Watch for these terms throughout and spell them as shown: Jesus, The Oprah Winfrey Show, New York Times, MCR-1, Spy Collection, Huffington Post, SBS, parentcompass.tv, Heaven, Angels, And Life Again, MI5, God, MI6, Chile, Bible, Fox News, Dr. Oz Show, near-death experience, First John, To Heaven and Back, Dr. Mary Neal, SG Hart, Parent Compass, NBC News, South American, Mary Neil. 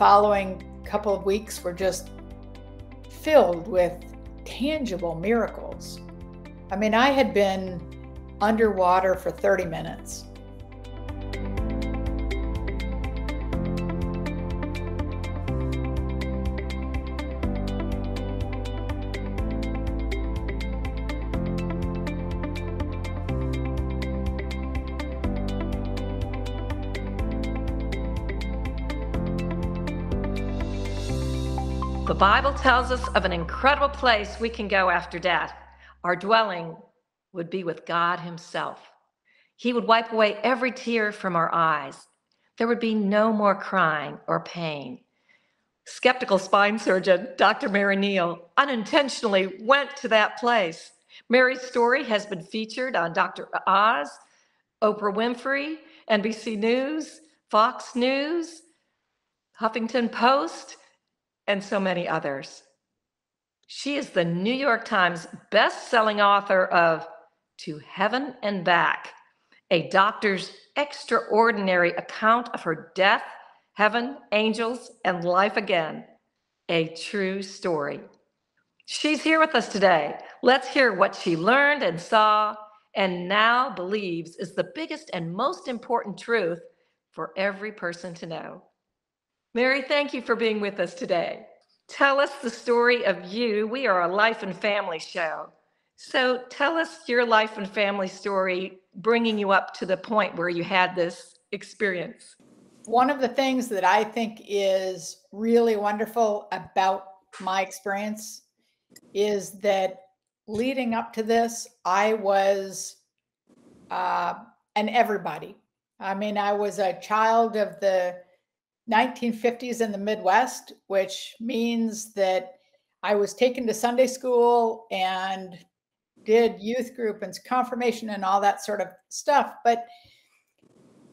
following couple of weeks were just filled with tangible miracles. I mean, I had been underwater for 30 minutes. The Bible tells us of an incredible place we can go after death. Our dwelling would be with God himself. He would wipe away every tear from our eyes. There would be no more crying or pain. Skeptical spine surgeon Dr. Mary Neal unintentionally went to that place. Mary's story has been featured on Dr. Oz, Oprah Winfrey, NBC News, Fox News, Huffington Post, and so many others. She is the New York Times best-selling author of To Heaven and Back, a doctor's extraordinary account of her death, heaven, angels, and life again, a true story. She's here with us today. Let's hear what she learned and saw and now believes is the biggest and most important truth for every person to know. Mary, thank you for being with us today. Tell us the story of you. We are a life and family show. So tell us your life and family story, bringing you up to the point where you had this experience. One of the things that I think is really wonderful about my experience is that leading up to this, I was an everybody. I mean, I was a child of the 1950s in the Midwest, which means that I was taken to Sunday school and did youth group and confirmation and all that sort of stuff. But,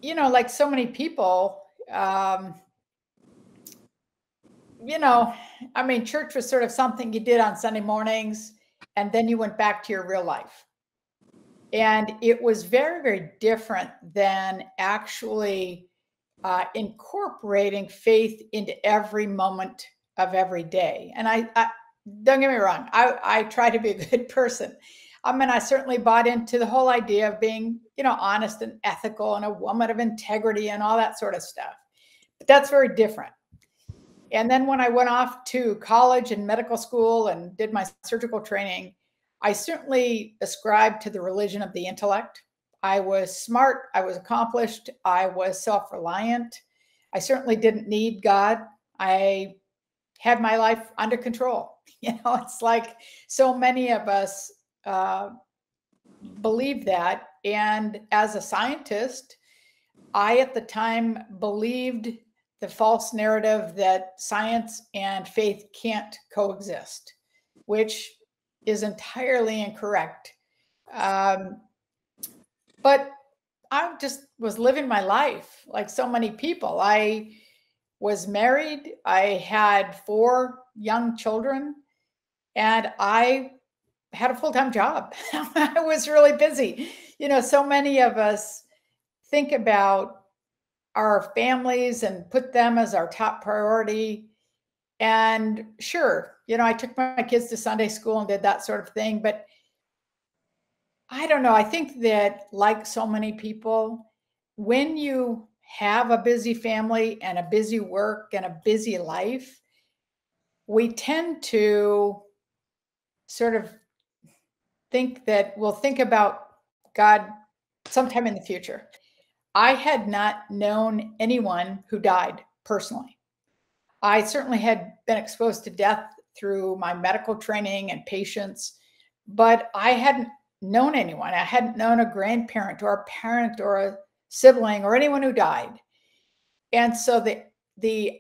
you know, like so many people, you know, I mean, church was sort of something you did on Sunday mornings, and then you went back to your real life. And it was very, very different than actually incorporating faith into every moment of every day. And I don't get me wrong, I try to be a good person. I mean, I certainly bought into the whole idea of being, you know, honest and ethical and a woman of integrity and all that sort of stuff. But that's very different. And then when I went off to college and medical school and did my surgical training, I certainly ascribed to the religion of the intellect. I was smart, I was accomplished, I was self-reliant. I certainly didn't need God. I had my life under control. You know, it's like so many of us believe that. And as a scientist, I at the time believed the false narrative that science and faith can't coexist, which is entirely incorrect. But I just was living my life like so many people. I was married. I had 4 young children, and I had a full-time job. I was really busy. You know, so many of us think about our families and put them as our top priority. And sure, you know, I took my kids to Sunday school and did that sort of thing, but I don't know. I think that, like so many people, when you have a busy family and a busy work and a busy life, we tend to sort of think that we'll think about God sometime in the future. I had not known anyone who died personally. I certainly had been exposed to death through my medical training and patients, but I hadn't known anyone. I hadn't known a grandparent or a parent or a sibling or anyone who died. And so the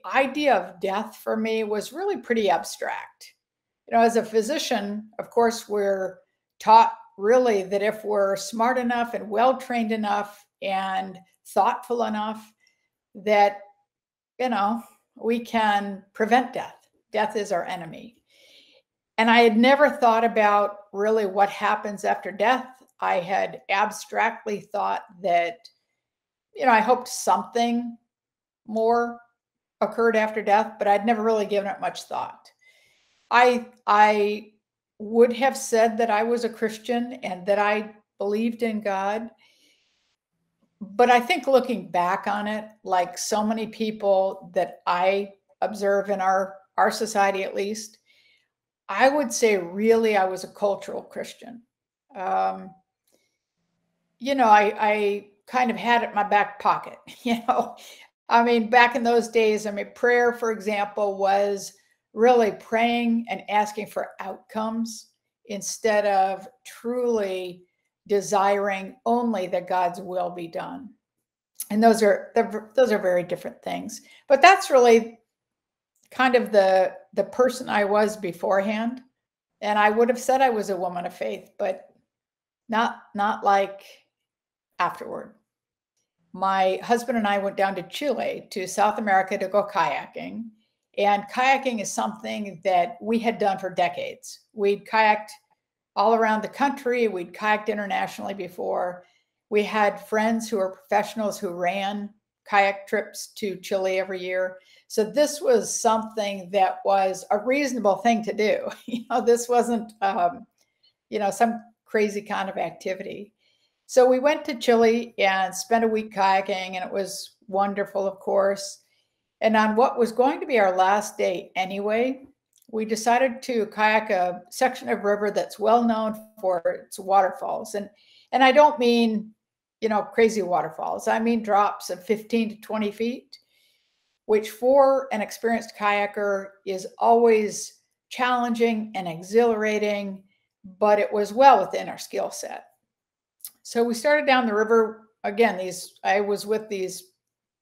idea of death for me was really pretty abstract. You know, as a physician, of course, we're taught really that if we're smart enough and well-trained enough and thoughtful enough that, you know, we can prevent death. Death is our enemy. And I had never thought about really what happens after death. I had abstractly thought that, you know, I hoped something more occurred after death, but I'd never really given it much thought. I would have said that I was a Christian and that I believed in God. But I think looking back on it, like so many people that I observe in our society, at least, I would say really I was a cultural Christian. You know, I kind of had it in my back pocket, you know. I mean, back in those days, I mean, prayer, for example, was really praying and asking for outcomes instead of truly desiring only that God's will be done. And those are very different things. But that's really kind of the person I was beforehand. And I would have said I was a woman of faith, but not like afterward. My husband and I went down to Chile, to South America, to go kayaking. And kayaking is something that we had done for decades. We'd kayaked all around the country. We'd kayaked internationally before. We had friends who were professionals who ran kayak trips to Chile every year. So this was something that was a reasonable thing to do. You know, this wasn't, you know, some crazy kind of activity. So we went to Chile and spent a week kayaking, and it was wonderful, of course. And on what was going to be our last day anyway, we decided to kayak a section of river that's well known for its waterfalls. And I don't mean, you know, crazy waterfalls. I mean drops of 15 to 20 feet, which for an experienced kayaker is always challenging and exhilarating, but it was well within our skill set. So we started down the river. Again, I was with these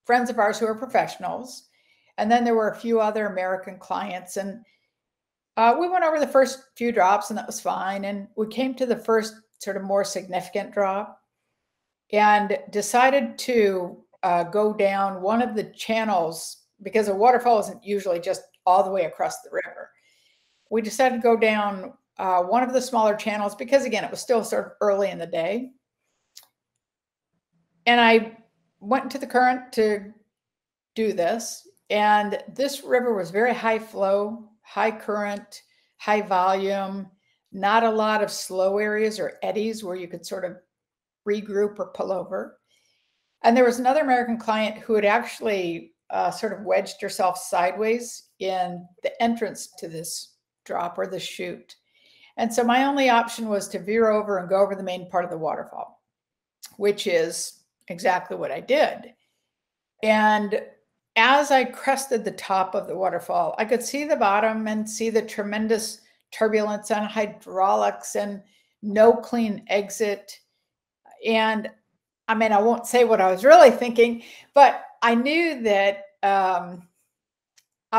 friends of ours who are professionals. And then there were a few other American clients. And we went over the first few drops, and that was fine. And we came to the first sort of more significant drop and decided to go down one of the channels, because a waterfall isn't usually just all the way across the river. We decided to go down one of the smaller channels because, again, it was still sort of early in the day. And I went into the current to do this. And this river was very high flow, high current, high volume, not a lot of slow areas or eddies where you could sort of regroup or pull over. And there was another American client who had actually sort of wedged herself sideways in the entrance to this drop or the chute. And so my only option was to veer over and go over the main part of the waterfall, which is exactly what I did. And as I crested the top of the waterfall, I could see the bottom and see the tremendous turbulence and hydraulics and no clean exit. And I mean, I won't say what I was really thinking, but I knew that I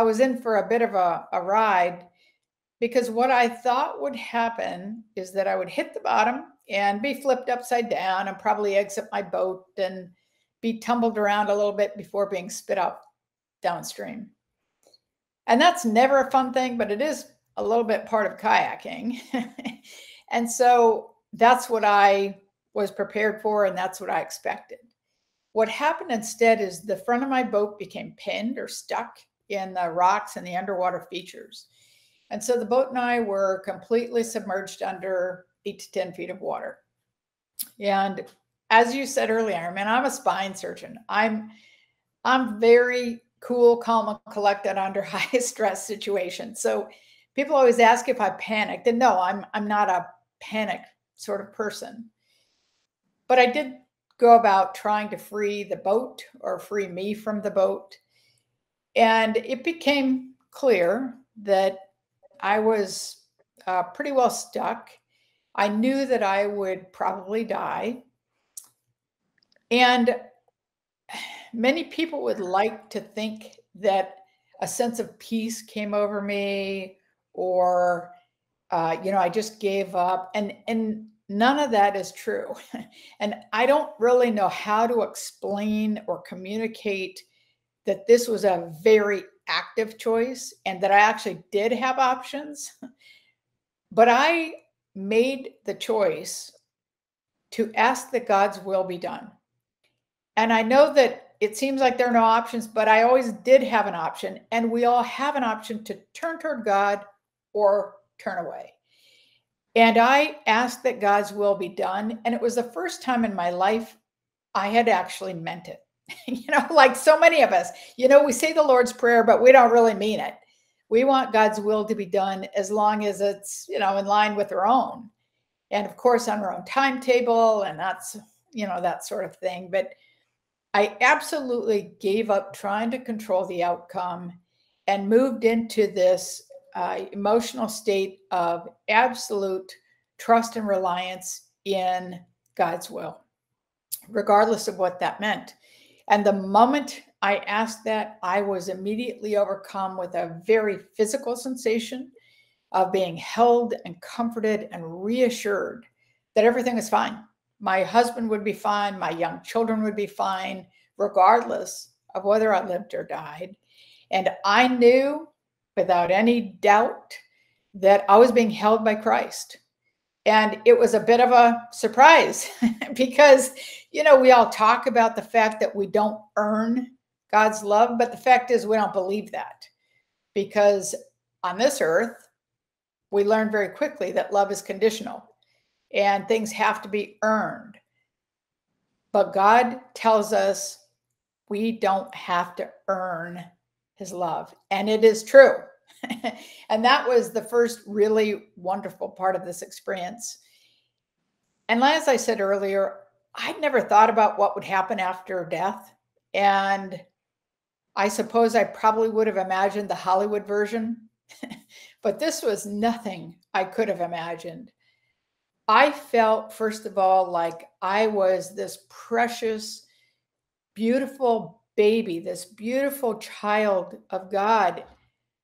was in for a bit of a ride, because what I thought would happen is that I would hit the bottom and be flipped upside down and probably exit my boat and be tumbled around a little bit before being spit out downstream. And that's never a fun thing, but it is a little bit part of kayaking. And so that's what I was prepared for, and that's what I expected. What happened instead is the front of my boat became pinned or stuck in the rocks and the underwater features. And so the boat and I were completely submerged under 8 to 10 feet of water. And as you said earlier, I mean, I'm a spine surgeon. I'm very cool, calm, and collected under high stress situations. So people always ask if I panicked. And no, I'm not a panic sort of person. But I did go about trying to free the boat, or free me from the boat. And it became clear that I was pretty well stuck. I knew that I would probably die. And many people would like to think that a sense of peace came over me, or, you know, I just gave up. And none of that is true. And I don't really know how to explain or communicate that this was a very active choice and that I actually did have options. But I made the choice to ask that God's will be done. And I know that it seems like there are no options, but I always did have an option. And we all have an option to turn toward God or turn away. And I asked that God's will be done. And it was the first time in my life I had actually meant it. You know, like so many of us, you know, we say the Lord's Prayer, but we don't really mean it. We want God's will to be done as long as it's, you know, in line with our own. And of course, on our own timetable and that's, you know, that sort of thing. But I absolutely gave up trying to control the outcome and moved into this emotional state of absolute trust and reliance in God's will, regardless of what that meant. And the moment I asked that, I was immediately overcome with a very physical sensation of being held and comforted and reassured that everything was fine. My husband would be fine. My young children would be fine, regardless of whether I lived or died. And I knew without any doubt that I was being held by Christ. And it was a bit of a surprise because, you know, we all talk about the fact that we don't earn God's love, but the fact is we don't believe that because on this earth, we learn very quickly that love is conditional and things have to be earned. But God tells us we don't have to earn his love. And it is true. And that was the first really wonderful part of this experience. And as I said earlier, I'd never thought about what would happen after death. And I suppose I probably would have imagined the Hollywood version, but this was nothing I could have imagined. I felt, first of all, like I was this precious, beautiful baby, this beautiful child of God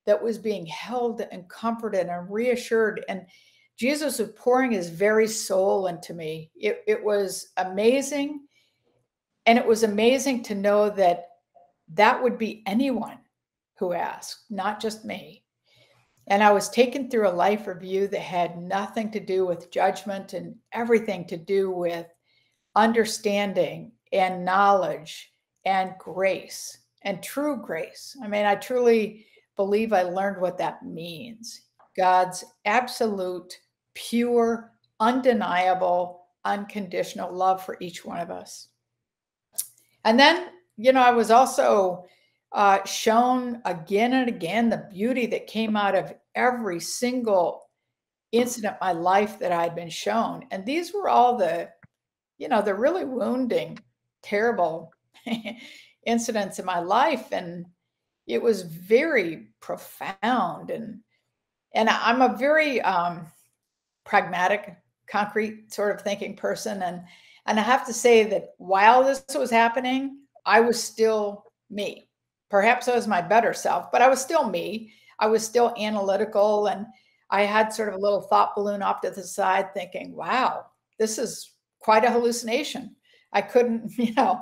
that was being held and comforted and reassured. And Jesus was pouring his very soul into me. It was amazing. And it was amazing to know that that would be anyone who asked, not just me. And I was taken through a life review that had nothing to do with judgment and everything to do with understanding and knowledge and grace and true grace. I mean, I truly believe I learned what that means. God's absolute, pure, undeniable, unconditional love for each one of us. And then, you know, I was also shown again and again the beauty that came out of every single incident in my life that I'd been shown. And these were all the, you know, the really wounding, terrible incidents in my life. And it was very profound. And I'm a very pragmatic, concrete sort of thinking person. And I have to say that while this was happening, I was still me. Perhaps I was my better self, but I was still me. I was still analytical. And I had sort of a little thought balloon off to the side thinking, wow, this is quite a hallucination. I couldn't, you know,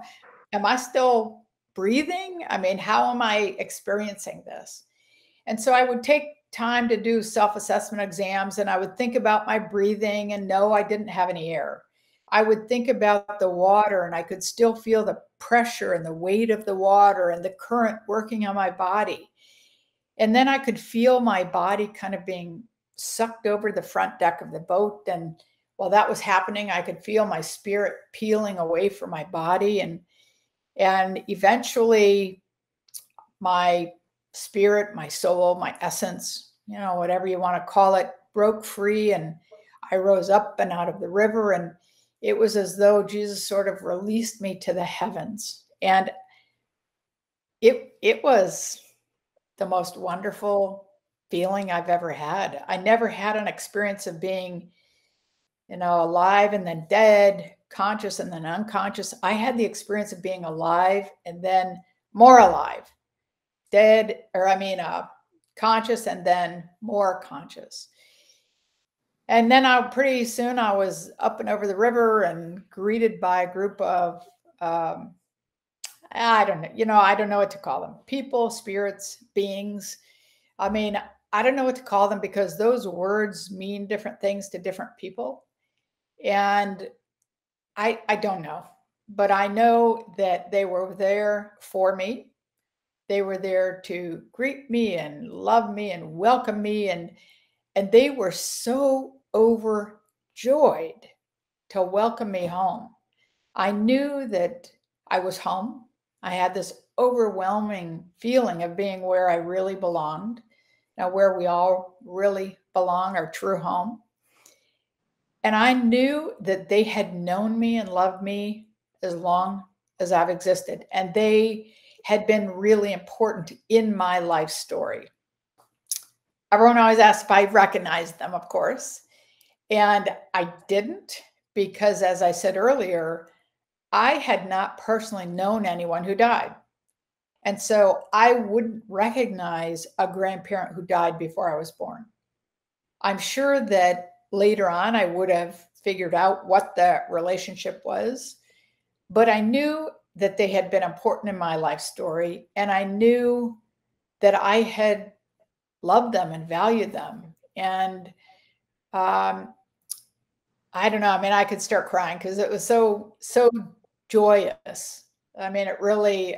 am I still breathing? I mean, how am I experiencing this? And so I would take time to do self-assessment exams and I would think about my breathing and no, I didn't have any air. I would think about the water and I could still feel the pressure and the weight of the water and the current working on my body. And then I could feel my body kind of being sucked over the front deck of the boat. And while that was happening, I could feel my spirit peeling away from my body. And eventually my spirit, my soul, my essence, you know, whatever you want to call it, broke free. And I rose up and out of the river. And it was as though Jesus sort of released me to the heavens. And it was the most wonderful feeling I've ever had. I never had an experience of being, you know, alive and then dead, conscious and then unconscious. I had the experience of being alive and then more alive, dead, or I mean, conscious and then more conscious. And then pretty soon I was up and over the river and greeted by a group of, I don't know what to call them. People, spirits, beings. I mean, I don't know what to call them because those words mean different things to different people. And I don't know. but I know that they were there for me. They were there to greet me and love me and welcome me. And they were so overjoyed to welcome me home. I knew that I was home. I had this overwhelming feeling of being where I really belonged. Now, where we all really belong, our true home. And I knew that they had known me and loved me as long as I've existed. And they had been really important in my life story. Everyone always asked if I recognized them, of course. And I didn't, because as I said earlier, I had not personally known anyone who died. And so I wouldn't recognize a grandparent who died before I was born. I'm sure that later on I would have figured out what the relationship was, but I knew that they had been important in my life story. And I knew that I had loved them and valued them. And I don't know, I mean, I could start crying because it was so joyous. I mean, it really,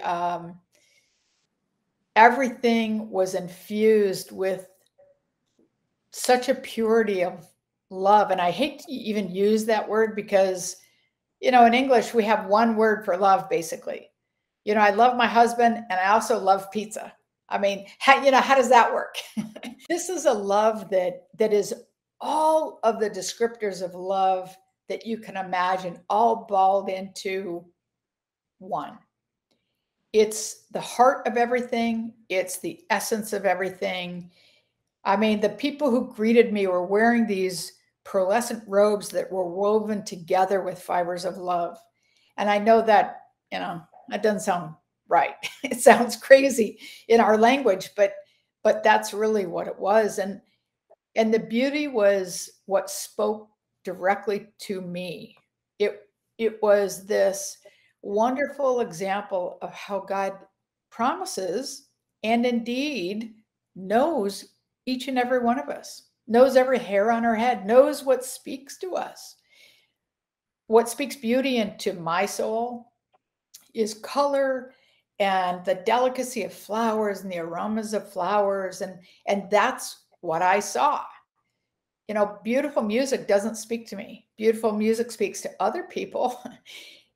everything was infused with such a purity of love. And I hate to even use that word because, you know, in English, we have one word for love, basically. You know, I love my husband and I also love pizza. I mean, how, you know, how does that work? This is a love that is all of the descriptors of love that you can imagine all balled into one. It's the heart of everything. It's the essence of everything. I mean, the people who greeted me were wearing these pearlescent robes that were woven together with fibers of love. And I know that, you know, that doesn't sound right. It sounds crazy in our language, but that's really what it was. And the beauty was what spoke directly to me. It was this wonderful example of how God promises and indeed knows each and every one of us, knows every hair on our head, knows what speaks to us. What speaks beauty into my soul is color and the delicacy of flowers and the aromas of flowers. And that's what I saw. You know, beautiful music doesn't speak to me. Beautiful music speaks to other people.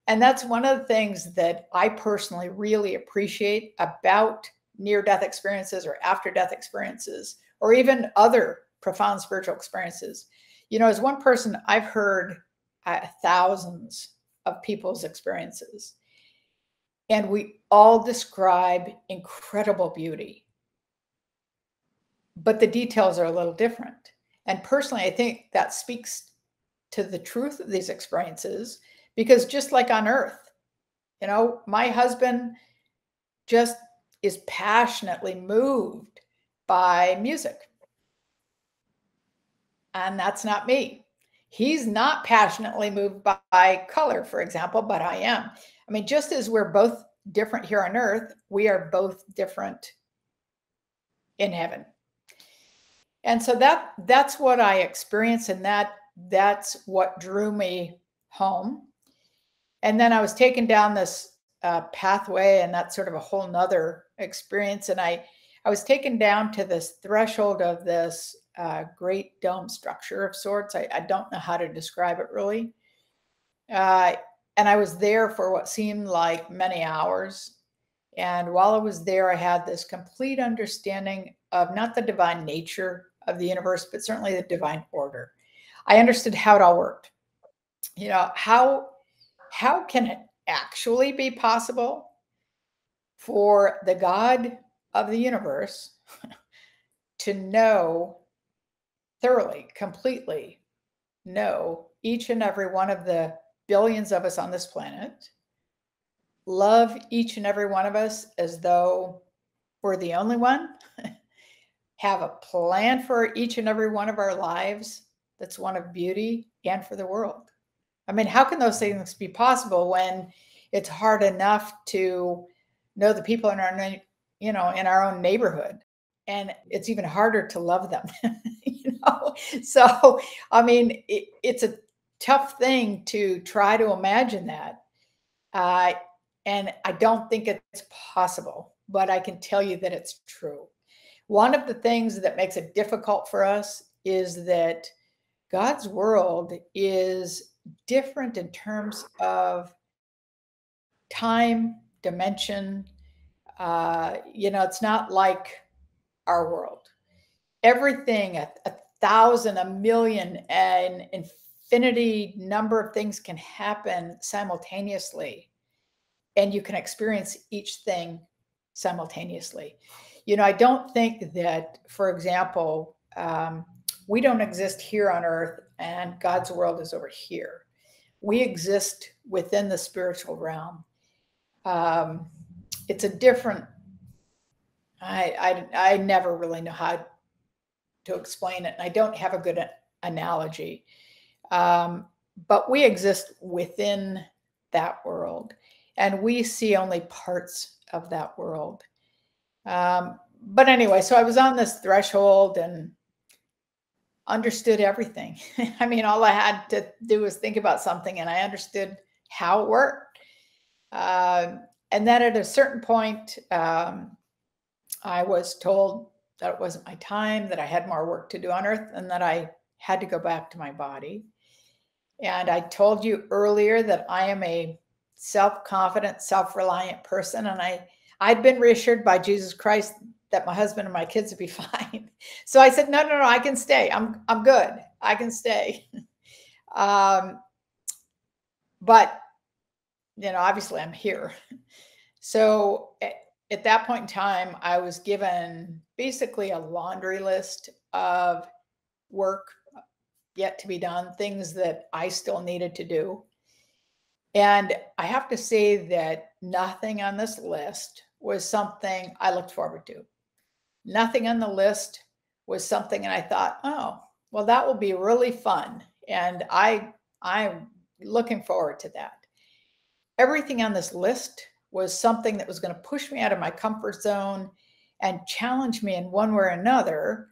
And that's one of the things that I personally really appreciate about near-death experiences or after-death experiences, or even other profound spiritual experiences. You know, as one person, I've heard thousands of people's experiences, and we all describe incredible beauty. But the details are a little different. And personally, I think that speaks to the truth of these experiences, because just like on earth, you know, my husband just is passionately moved by music. And that's not me. He's not passionately moved by color, for example, but I am. I mean, just as we're both different here on earth, we are both different in heaven. And so that's what I experienced, and that's what drew me home. And then I was taken down this pathway, and that's sort of a whole nother experience. And I was taken down to this threshold of this great dome structure of sorts. I don't know how to describe it really. And I was there for what seemed like many hours. And while I was there, I had this complete understanding of not the divine nature of the universe, but certainly the divine order. I understood how it all worked. You know, how can it actually be possible for the God of the universe to know thoroughly, completely know each and every one of the billions of us on this planet, love each and every one of us as though we're the only one, have a plan for each and every one of our lives that's one of beauty and for the world? I mean, how can those things be possible when it's hard enough to know the people in our, you know, in our own neighborhood, and it's even harder to love them, you know? So, I mean, it's a tough thing to try to imagine that. And I don't think it's possible, but I can tell you that it's true. One of the things that makes it difficult for us is that God's world is different in terms of time, dimension. You know, it's not like our world. Everything, a thousand, a million, an infinity number of things can happen simultaneously, and you can experience each thing simultaneously. You know, I don't think that, for example, we don't exist here on earth and God's world is over here. We exist within the spiritual realm. It's a different, I never really know how to explain it, and I don't have a good analogy, but we exist within that world and we see only parts of that world. But anyway, so I was on this threshold and understood everything. I mean, all I had to do was think about something and I understood how it worked. And then at a certain point, I was told that it wasn't my time, that I had more work to do on earth and that I had to go back to my body. And I told you earlier that I am a self-confident, self-reliant person. And I'd been reassured by Jesus Christ that my husband and my kids would be fine. So I said, no, no, no, I can stay. I'm good. I can stay. But, you know, obviously I'm here. So at that point in time, I was given basically a laundry list of work yet to be done, things that I still needed to do. And I have to say that nothing on this list was something I looked forward to. Nothing on the list was something that I thought, oh, well, that will be really fun. And I'm looking forward to that. Everything on this list was something that was going to push me out of my comfort zone and challenge me in one way or another,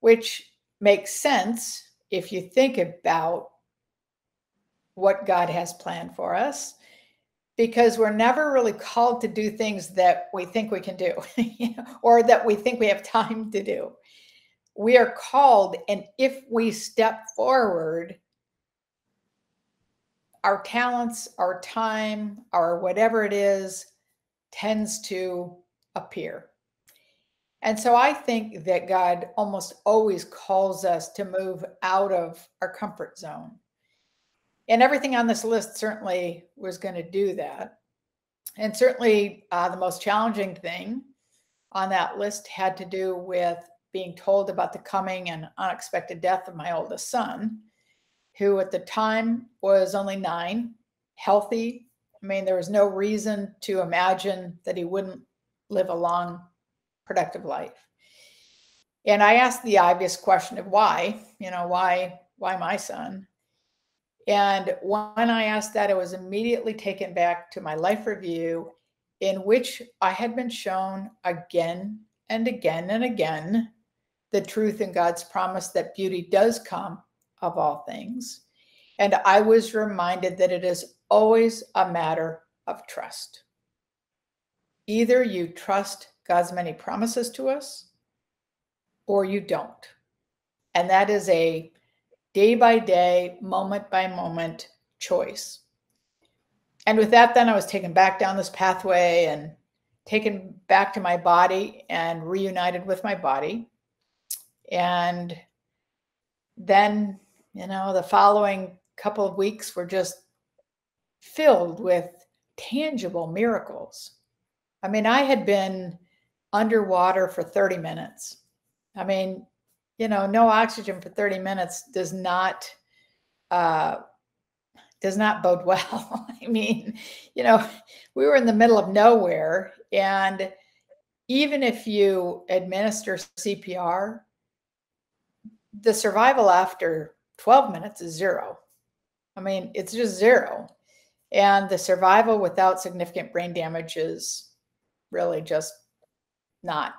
which makes sense if you think about what God has planned for us, because we're never really called to do things that we think we can do or that we think we have time to do. We are called, and if we step forward, our talents, our time, our whatever it is, tends to appear. And so I think that God almost always calls us to move out of our comfort zone. And everything on this list certainly was going to do that. And certainly the most challenging thing on that list had to do with being told about the coming and unexpected death of my oldest son, who at the time was only 9, healthy. I mean, there was no reason to imagine that he wouldn't live a long, productive life. And I asked the obvious question of why, you know, why my son? And when I asked that, I was immediately taken back to my life review, in which I had been shown again and again and again the truth in God's promise that beauty does come of all things. And I was reminded that it is always a matter of trust. Either you trust God's many promises to us, or you don't. And that is a day by day, moment by moment choice. And with that, then I was taken back down this pathway and taken back to my body and reunited with my body. And then, you know, the following couple of weeks were just filled with tangible miracles. I mean, I had been underwater for 30 minutes. I mean, you know, no oxygen for 30 minutes does not bode well. I mean, you know, we were in the middle of nowhere. And even if you administer CPR, the survival after 12 minutes is 0. I mean, it's just 0. And the survival without significant brain damage is really just not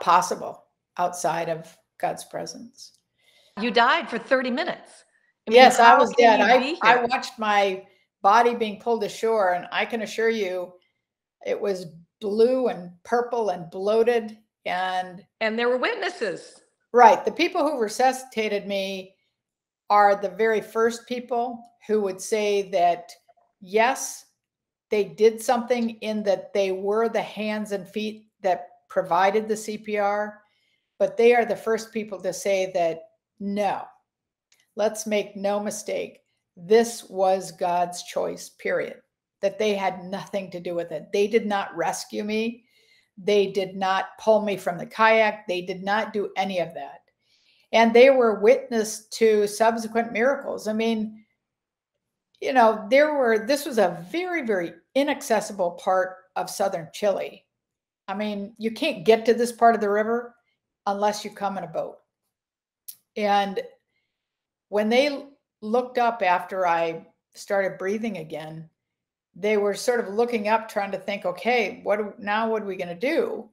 possible outside of God's presence. You died for 30 minutes. I mean, yes, I was dead. I watched my body being pulled ashore. And I can assure you it was blue and purple and bloated. And there were witnesses. Right. The people who resuscitated me are the very first people who would say that, yes, they did something in that they were the hands and feet that provided the CPR, but they are the first people to say that, no, let's make no mistake. This was God's choice, period, that they had nothing to do with it. They did not rescue me. They did not pull me from the kayak. They did not do any of that. And they were witness to subsequent miracles. I mean, you know, this was a very, very inaccessible part of southern Chile. I mean, you can't get to this part of the river unless you come in a boat. And when they looked up after I started breathing again, they were sort of looking up, trying to think, okay, what are we going to do?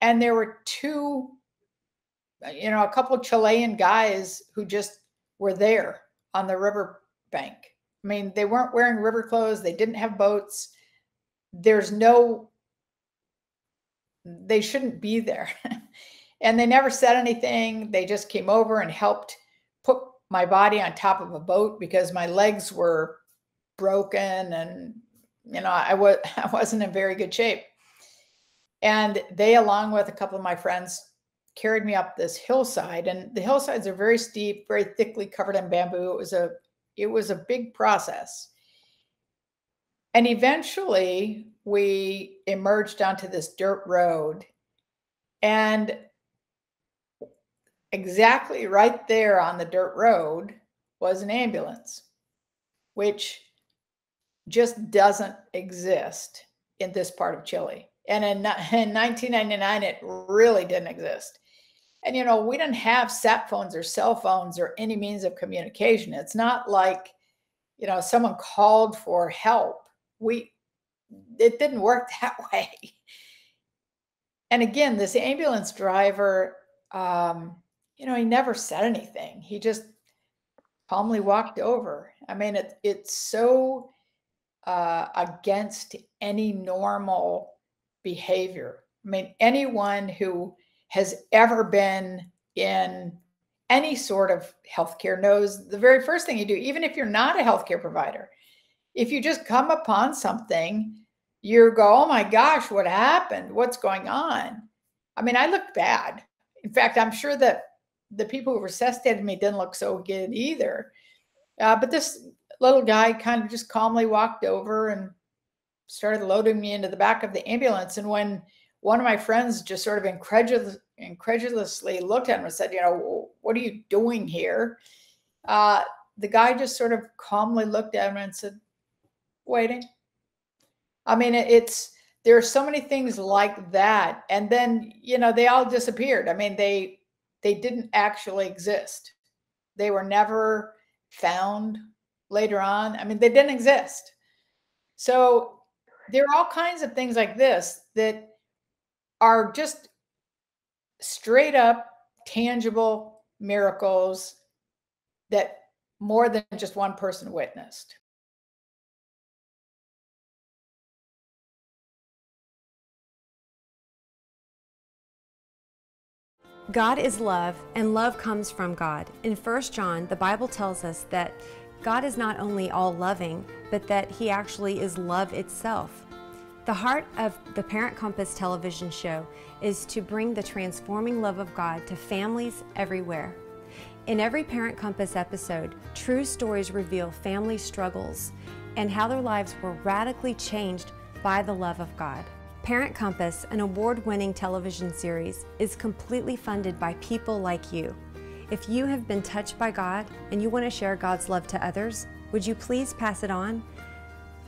And there were two, you know, a couple of Chilean guys who just were there on the river bank. I mean, they weren't wearing river clothes. They didn't have boats. They shouldn't be there. And they never said anything. They just came over and helped put my body on top of a boat because my legs were broken and, you know, I wasn't in very good shape. And they, along with a couple of my friends, carried me up this hillside, and the hillsides are very steep, very thickly covered in bamboo. It was a big process. And eventually we emerged onto this dirt road, and exactly right there on the dirt road was an ambulance, which just doesn't exist in this part of Chile. And in 1999, it really didn't exist. And, you know, we didn't have sat phones or cell phones or any means of communication. It's not like, you know, someone called for help. It didn't work that way. And again, this ambulance driver, you know, he never said anything. He just calmly walked over. I mean, it's so against any normal behavior. I mean, anyone who has ever been in any sort of healthcare knows the very first thing you do, even if you're not a healthcare provider, if you just come upon something, you go, oh my gosh, what happened? What's going on? I mean, I looked bad. In fact, I'm sure that the people who resuscitated me didn't look so good either. But this little guy kind of just calmly walked over and started loading me into the back of the ambulance. And when one of my friends just sort of incredulously looked at him and said, you know, what are you doing here? The guy just sort of calmly looked at him and said, waiting. I mean, there are so many things like that. And then, you know, they all disappeared. I mean, they didn't actually exist. They were never found later on. I mean, they didn't exist. So there are all kinds of things like this that are just straight up tangible miracles that more than just one person witnessed. God is love, and love comes from God. In First John, the Bible tells us that God is not only all loving, but that He actually is love itself. The heart of the Parent Compass television show is to bring the transforming love of God to families everywhere. In every Parent Compass episode, true stories reveal family struggles and how their lives were radically changed by the love of God. Parent Compass, an award-winning television series, is completely funded by people like you. If you have been touched by God and you want to share God's love to others, would you please pass it on?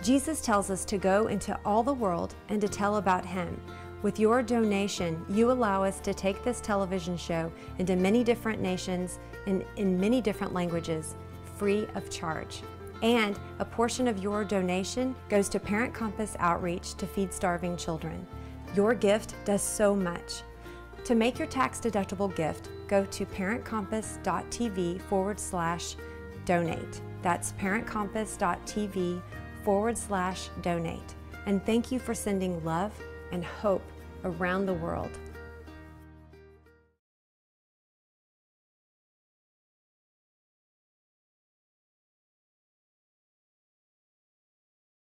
Jesus tells us to go into all the world and to tell about Him. With your donation, you allow us to take this television show into many different nations and in many different languages, free of charge. And a portion of your donation goes to Parent Compass Outreach to feed starving children. Your gift does so much. To make your tax-deductible gift, go to parentcompass.tv/donate. That's parentcompass.tv /donate. And thank you for sending love and hope around the world.